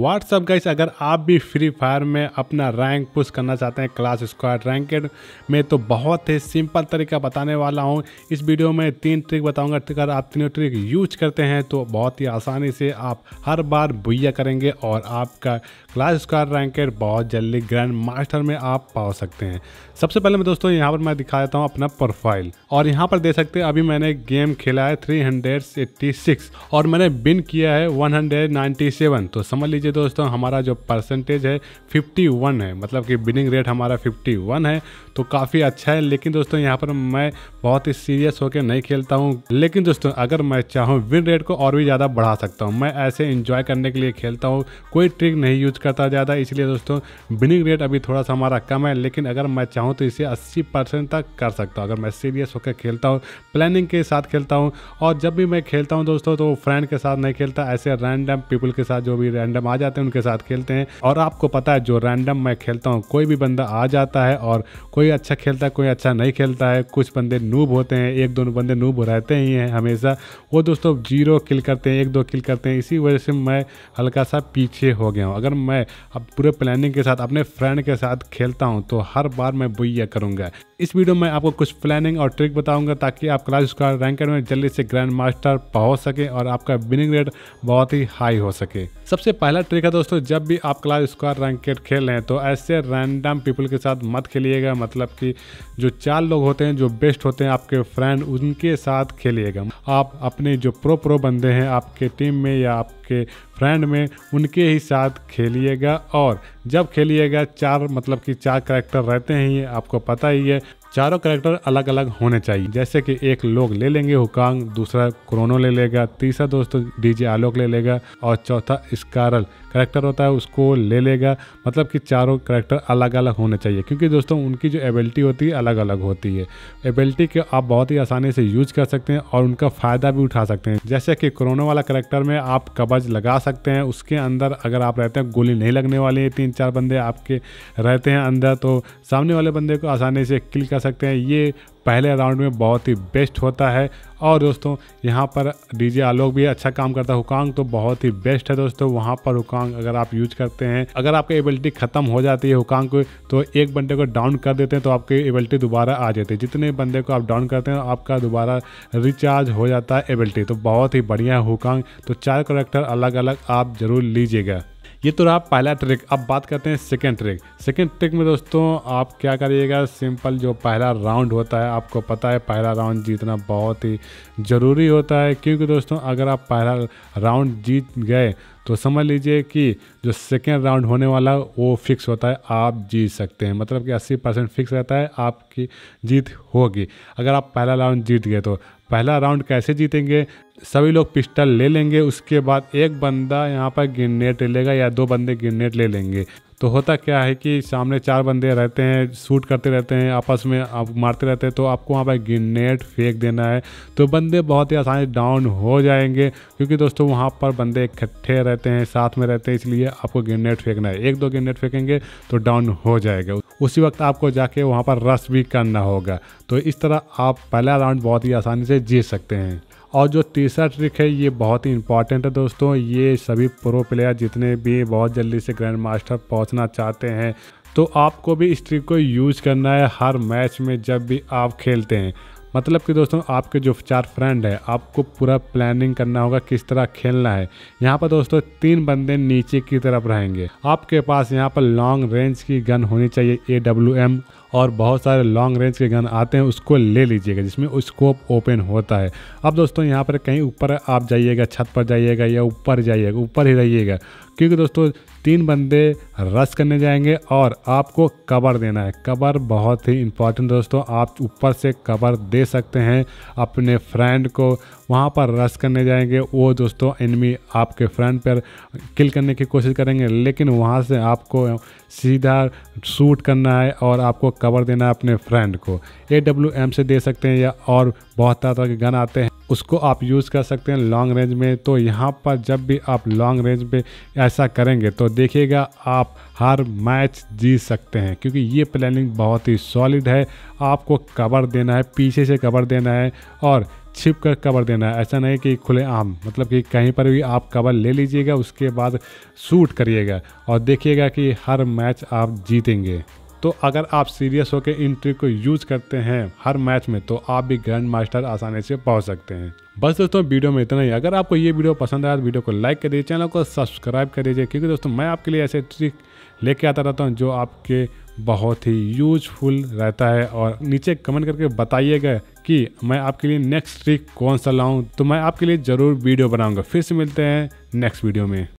WhatsApp guys, अगर आप भी फ्री फायर में अपना रैंक पुश करना चाहते हैं क्लाश स्क्वाड रैंकेड में, तो बहुत ही सिंपल तरीका बताने वाला हूं इस वीडियो में। 3 ट्रिक बताऊंगा, अगर आप तीनों ट्रिक यूज करते हैं तो बहुत ही आसानी से आप हर बार बुइया करेंगे और आपका क्लाश स्क्वाड रैंकेड बहुत जल्दी ग्रैंड मास्टर में आप पहुँच सकते हैं। सबसे पहले मैं दोस्तों यहाँ पर मैं दिखा देता हूँ अपना प्रोफाइल, और यहाँ पर देख सकते हैं अभी मैंने गेम खेला है 386 और मैंने विन किया है 197। तो समझ लीजिए दोस्तों हमारा जो परसेंटेज है 51 है, मतलब कि विनिंग रेट हमारा 51 है, तो काफ़ी अच्छा है। लेकिन दोस्तों यहाँ पर मैं बहुत ही सीरियस होकर नहीं खेलता हूँ, लेकिन दोस्तों अगर मैं चाहूँ विन रेट को और भी ज़्यादा बढ़ा सकता हूँ। मैं ऐसे इन्जॉय करने के लिए खेलता हूँ, कोई ट्रिक नहीं यूज करता ज़्यादा, इसलिए दोस्तों विनिंग रेट अभी थोड़ा सा हमारा कम है। लेकिन अगर मैं चाहूँ तो इसे 80% तक कर सकता हूँ, अगर मैं सीरियस होकर खेलता हूँ, प्लानिंग के साथ खेलता हूँ। और जब भी मैं खेलता हूँ दोस्तों तो फ्रेंड के साथ नहीं खेलता, ऐसे रैंडम पीपल के साथ, जो भी रैंडम आ जाते हैं उनके साथ खेलते हैं। और आपको पता है जो रैंडम मैं खेलता हूँ, कोई भी बंदा आ जाता है और कोई अच्छा खेलता है, कोई अच्छा नहीं खेलता है। कुछ बंदे नूब होते हैं, एक दो बंदे नूब रहते ही हैं हमेशा, वो दोस्तों 0 किल करते हैं, 1-2 किल करते हैं। इसी वजह से मैं हल्का सा पीछे हो गया हूँ। अगर मैं अब पूरे प्लानिंग के साथ अपने फ्रेंड के साथ खेलता हूँ तो हर बार मैं बुइया करूँगा। इस वीडियो में आपको कुछ प्लानिंग और ट्रिक बताऊँगा ताकि आप क्लाश स्क्वाड रैंकेड में जल्दी से ग्रैंड मास्टर पहुँच सके और आपका विनिंग रेट बहुत ही हाई हो सके। सबसे पहला ट्रिक है दोस्तों, जब भी आप क्लास स्क्वाड रैंकेड खेल रहे हैं तो ऐसे रैंडम पीपल के साथ मत खेलिएगा, मतलब कि जो 4 लोग होते हैं, जो बेस्ट होते हैं आपके फ्रेंड, उनके साथ खेलिएगा। आप अपने जो प्रो बंदे हैं आपके टीम में या आपके फ्रेंड में, उनके ही साथ खेलिएगा। और जब खेलिएगा 4, मतलब कि 4 कैरेक्टर रहते हैं, ये आपको पता ही है, चारों कैरेक्टर अलग अलग होने चाहिए। जैसे कि एक लोग ले लेंगे होकांग, दूसरा क्रोनो ले लेगा, तीसरा दोस्तों डीजे आलोक ले लेगा और चौथा स्कारल कैरेक्टर होता है उसको ले लेगा। मतलब कि चारों कैरेक्टर अलग अलग होने चाहिए, क्योंकि दोस्तों उनकी जो एबिलिटी होती है अलग अलग होती है। एबिलिटी के आप बहुत ही आसानी से यूज कर सकते हैं और उनका फ़ायदा भी उठा सकते हैं। जैसे कि क्रोनो वाला कैरेक्टर में आप कब्ज लगा सकते हैं, उसके अंदर अगर आप रहते हैं, गोली नहीं लगने वाली है, 3-4 बंदे आपके रहते हैं अंदर, तो सामने वाले बंदे को आसानी से किल कर सकते हैं। ये पहले राउंड में बहुत ही बेस्ट होता है। और दोस्तों यहाँ पर डीजे आलोक भी अच्छा काम करता है, हुकांग तो बहुत ही बेस्ट है दोस्तों। वहाँ पर हुकांग अगर आप यूज करते हैं, अगर आपकी एबिलिटी ख़त्म हो जाती है हुकांग को, तो एक बंदे को डाउन कर देते हैं तो आपकी एबिलिटी दोबारा आ जाती है। जितने बंदे को आप डाउन करते हैं आपका दोबारा रिचार्ज हो जाता है एबिलिटी, तो बहुत ही बढ़िया है हुकांग। तो 4 कैरेक्टर अलग अलग आप ज़रूर लीजिएगा। ये तो रहा पहला ट्रिक। अब बात करते हैं सेकंड ट्रिक। सेकंड ट्रिक में दोस्तों आप क्या करिएगा, सिंपल जो पहला राउंड होता है, आपको पता है पहला राउंड जीतना बहुत ही ज़रूरी होता है, क्योंकि दोस्तों अगर आप पहला राउंड जीत गए तो समझ लीजिए कि जो सेकेंड राउंड होने वाला वो फिक्स होता है, आप जीत सकते हैं। मतलब कि 80% फिक्स रहता है आपकी जीत होगी अगर आप पहला राउंड जीत गए। तो पहला राउंड कैसे जीतेंगे, सभी लोग पिस्टल ले लेंगे, उसके बाद एक बंदा यहाँ पर ग्रेनेड ले लेगा या 2 बंदे ग्रेनेड ले लेंगे। तो होता क्या है कि सामने 4 बंदे रहते हैं, शूट करते रहते हैं आपस में, आप मारते रहते हैं, तो आपको वहाँ पर ग्रेनेड फेंक देना है। तो बंदे बहुत ही आसानी से डाउन हो जाएंगे, क्योंकि दोस्तों वहाँ पर बंदे इकट्ठे रहते हैं, साथ में रहते हैं, इसलिए आपको ग्रेनेड फेंकना है। 1-2 ग्रेनेड फेंकेंगे तो डाउन हो जाएगा, उसी वक्त आपको जाके वहाँ पर रश भी करना होगा। तो इस तरह आप पहला राउंड बहुत ही आसानी से जीत सकते हैं। और जो तीसरा ट्रिक है ये बहुत ही इंपॉर्टेंट है दोस्तों, ये सभी प्रो प्लेयर जितने भी बहुत जल्दी से ग्रैंड मास्टर पहुंचना चाहते हैं, तो आपको भी इस ट्रिक को यूज़ करना है हर मैच में जब भी आप खेलते हैं। मतलब कि दोस्तों आपके जो 4 फ्रेंड है, आपको पूरा प्लानिंग करना होगा किस तरह खेलना है। यहाँ पर दोस्तों 3 बंदे नीचे की तरफ रहेंगे, आपके पास यहाँ पर लॉन्ग रेंज की गन होनी चाहिए, AWM, और बहुत सारे लॉन्ग रेंज के गन आते हैं, उसको ले लीजिएगा जिसमें स्कोप ओपन होता है। अब दोस्तों यहाँ पर कहीं ऊपर आप जाइएगा, छत पर जाइएगा या ऊपर जाइएगा, ऊपर ही रहिएगा, क्योंकि दोस्तों 3 बंदे रश करने जाएंगे और आपको कवर देना है। कवर बहुत ही इंपॉर्टेंट दोस्तों, आप ऊपर से कवर दे सकते हैं अपने फ्रेंड को, वहाँ पर रश करने जाएंगे, वो दोस्तों एनिमी आपके फ्रेंड पर किल करने की कोशिश करेंगे, लेकिन वहाँ से आपको सीधा शूट करना है और आपको कवर देना है अपने फ्रेंड को। AWM से दे सकते हैं या और बहुत तरह के गन आते हैं, उसको आप यूज़ कर सकते हैं लॉन्ग रेंज में। तो यहाँ पर जब भी आप लॉन्ग रेंज पे ऐसा करेंगे तो देखिएगा आप हर मैच जीत सकते हैं, क्योंकि ये प्लानिंग बहुत ही सॉलिड है। आपको कवर देना है, पीछे से कवर देना है, और छिप कर कवर देना है, ऐसा नहीं कि खुले आम, मतलब कि कहीं पर भी आप कवर ले लीजिएगा, उसके बाद शूट करिएगा और देखिएगा कि हर मैच आप जीतेंगे। तो अगर आप सीरियस होकर इन ट्रिक को यूज करते हैं हर मैच में, तो आप भी ग्रैंड मास्टर आसानी से पहुंच सकते हैं। बस दोस्तों वीडियो में इतना ही। अगर आपको ये वीडियो पसंद आया तो वीडियो को लाइक कर दीजिए, चैनल को सब्सक्राइब कर दीजिए, क्योंकि दोस्तों मैं आपके लिए ऐसे ट्रिक लेके आता रहता हूँ जो आपके बहुत ही यूजफुल रहता है। और नीचे कमेंट करके बताइएगा कि मैं आपके लिए नेक्स्ट ट्रिक कौन सा लाऊँ, तो मैं आपके लिए ज़रूर वीडियो बनाऊँगा। फिर से मिलते हैं नेक्स्ट वीडियो में।